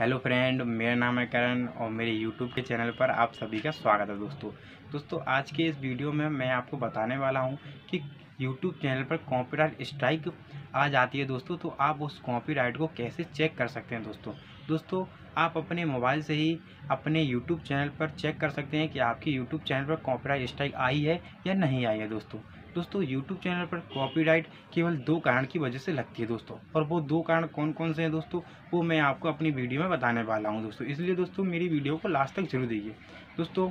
Hello friend, मेरा नाम है करण और मेरे YouTube के चैनल पर आप सभी का स्वागत है। दोस्तों आज के इस वीडियो में मैं आपको बताने वाला हूं कि YouTube चैनल पर कॉपीराइट स्ट्राइक आ जाती है दोस्तों, तो आप उस कॉपीराइट को कैसे चेक कर सकते हैं। दोस्तों आप अपने मोबाइल से ही अपने YouTube चैनल पर चेक कर सकते हैं कि आपके YouTube चैनल पर कॉपीराइट स्ट्राइक आई है या नहीं आई है। दोस्तों YouTube चैनल पर कॉपीराइट केवल दो कारण की वजह से लगती है दोस्तों, और वो दो कारण कौन कौन से हैं दोस्तों, वो मैं आपको अपनी वीडियो में बताने वाला हूं दोस्तों। इसलिए दोस्तों मेरी वीडियो को लास्ट तक जरूर देखिए। दोस्तों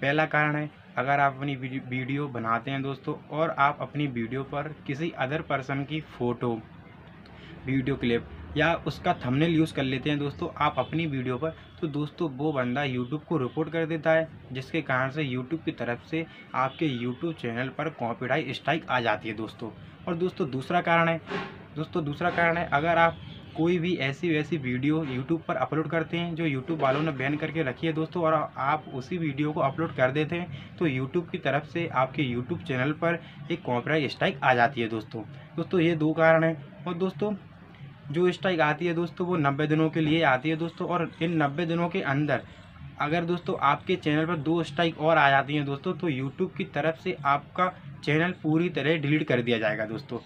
पहला कारण है, अगर आप अपनी वीडियो बनाते हैं दोस्तों और आप अपनी वीडियो पर किसी अदर पर्सन की फ़ोटो, वीडियो क्लिप या उसका थंबनेल यूज़ कर लेते हैं दोस्तों आप अपनी वीडियो पर, तो दोस्तों वो बंदा YouTube को रिपोर्ट कर देता है, जिसके कारण से YouTube की तरफ से आपके YouTube चैनल पर कॉपीराइट स्ट्राइक आ जाती है दोस्तों। और दूसरा कारण है अगर आप कोई भी ऐसी वीडियो YouTube पर अपलोड करते हैं जो YouTube वालों ने बैन करके रखी है दोस्तों, और आप उसी वीडियो को अपलोड कर देते हैं, तो YouTube की तरफ से आपके YouTube चैनल पर एक कॉपीराइट स्ट्राइक आ जाती है दोस्तों ये दो कारण हैं। और दोस्तों जो स्ट्राइक आती है दोस्तों वो 90 दिनों के लिए आती है दोस्तों, और इन 90 दिनों के अंदर अगर दोस्तों आपके चैनल पर दो स्ट्राइक और आ जाती हैं दोस्तों, तो YouTube की तरफ से आपका चैनल पूरी तरह डिलीट कर दिया जाएगा दोस्तों।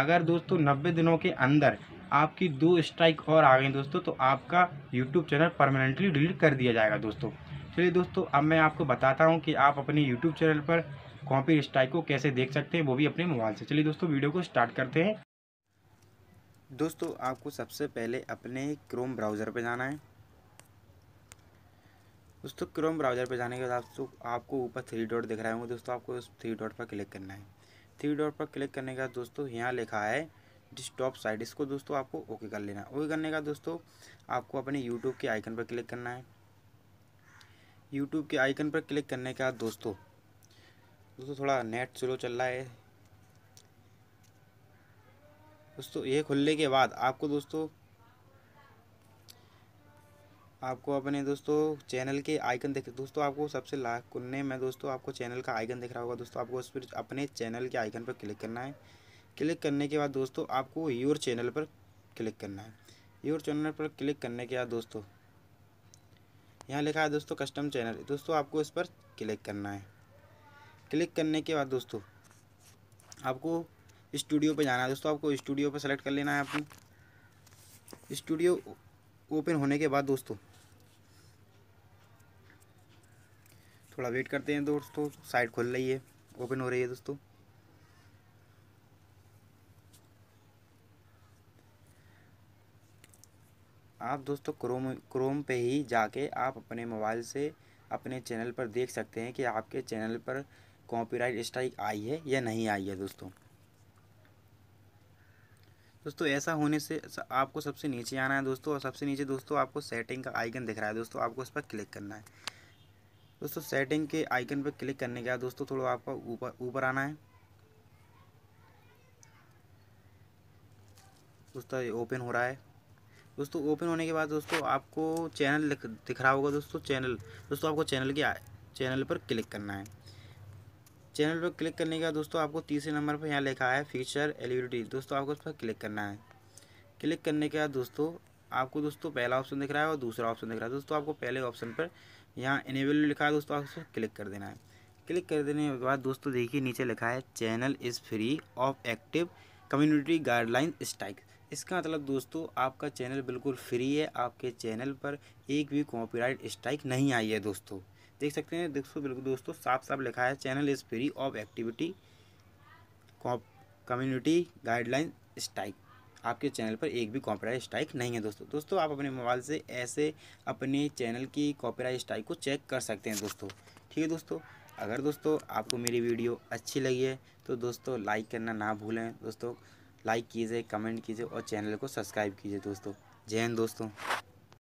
अगर दोस्तों 90 दिनों के अंदर आपकी दो स्ट्राइक और आ गई दोस्तों, तो आपका YouTube चैनल परमानेंटली डिलीट कर दिया जाएगा दोस्तों। चलिए दोस्तों अब मैं आपको बताता हूँ कि आप अपने YouTube चैनल पर कॉपी स्ट्राइक को कैसे देख सकते हैं, वो भी अपने मोबाइल से। चलिए दोस्तों वीडियो को स्टार्ट करते हैं। दोस्तों आपको सबसे पहले अपने क्रोम ब्राउज़र पे जाना है। दोस्तों क्रोम ब्राउज़र पे जाने के बाद आपको ऊपर 3 डॉट दिख रहे होंगे दोस्तों, आपको उस 3 डॉट पर क्लिक करना है। 3 डॉट पर क्लिक करने के बाद दोस्तों यहाँ लिखा है डेस्कटॉप साइड, इसको दोस्तों आपको ओके कर लेना है। ओके करने का दोस्तों आपको अपने यूट्यूब के आइकन पर क्लिक करना है। यूट्यूब के आइकन पर क्लिक करने के बाद दोस्तों थोड़ा नेट स्लो चल रहा है दोस्तों। ये खुलने के बाद आपको अपने चैनल के आइकन दिख दोस्तों आपको सबसे लास्ट कोने में दोस्तों आपको चैनल का आइकन दिख रहा होगा दोस्तों, आपको उस पर अपने चैनल के आइकन पर क्लिक करना है। क्लिक करने के बाद दोस्तों आपको योर चैनल पर क्लिक करना है। योर चैनल पर क्लिक करने के बाद दोस्तों यहाँ लिखा है दोस्तों कस्टम चैनल, दोस्तों आपको इस पर क्लिक करना है। क्लिक करने के बाद दोस्तों आपको स्टूडियो पे जाना है। दोस्तों आपको स्टूडियो पे सेलेक्ट कर लेना है। आपको स्टूडियो ओपन होने के बाद दोस्तों थोड़ा वेट करते हैं दोस्तों, साइट खुल रही है, ओपन हो रही है दोस्तों। आप दोस्तों क्रोम पे ही जाके आप अपने मोबाइल से अपने चैनल पर देख सकते हैं कि आपके चैनल पर कॉपीराइट स्ट्राइक आई है या नहीं आई है दोस्तों ऐसा होने से आपको सबसे नीचे आना है दोस्तों, और सबसे नीचे दोस्तों आपको सेटिंग का आइकन दिख रहा है दोस्तों, आपको इस पर क्लिक करना है। दोस्तों सेटिंग के आइकन पर क्लिक करने के बाद दोस्तों थोड़ा आपको ऊपर आना है दोस्तों। ओपन हो रहा है दोस्तों। ओपन होने के बाद दोस्तों आपको चैनल दिख रहा होगा दोस्तों, चैनल आपको चैनल पर क्लिक करना है। चैनल पर क्लिक करने के बाद दोस्तों आपको तीसरे नंबर पर यहाँ लिखा है फीचर एलिजिबिलिटी, दोस्तों आपको उस पर क्लिक करना है। क्लिक करने के बाद दोस्तों आपको पहला ऑप्शन दिख रहा है और दूसरा ऑप्शन दिख रहा है दोस्तों, आपको पहले ऑप्शन पर यहाँ इनेबल लिखा है दोस्तों, आपको क्लिक कर देना है। क्लिक कर देने के बाद दोस्तों देखिए नीचे लिखा है channel is free of active community guideline strike. इसका मतलब दोस्तों आपका चैनल बिल्कुल फ्री है, आपके चैनल पर एक भी कॉपीराइट स्ट्राइक नहीं आई है दोस्तों, देख सकते हैं दोस्तों। बिल्कुल दोस्तों साफ लिखा है channel is free of activity community guideline strike, आपके चैनल पर एक भी कॉपीराइट स्ट्राइक नहीं है दोस्तों आप अपने मोबाइल से ऐसे अपने चैनल की कॉपीराइट स्ट्राइक को चेक कर सकते हैं दोस्तों। ठीक है दोस्तों, अगर दोस्तों आपको मेरी वीडियो अच्छी लगी है तो दोस्तों लाइक करना ना भूलें दोस्तों, लाइक कीजिए, कमेंट कीजिए और चैनल को सब्सक्राइब कीजिए दोस्तों। जय हिंद दोस्तों।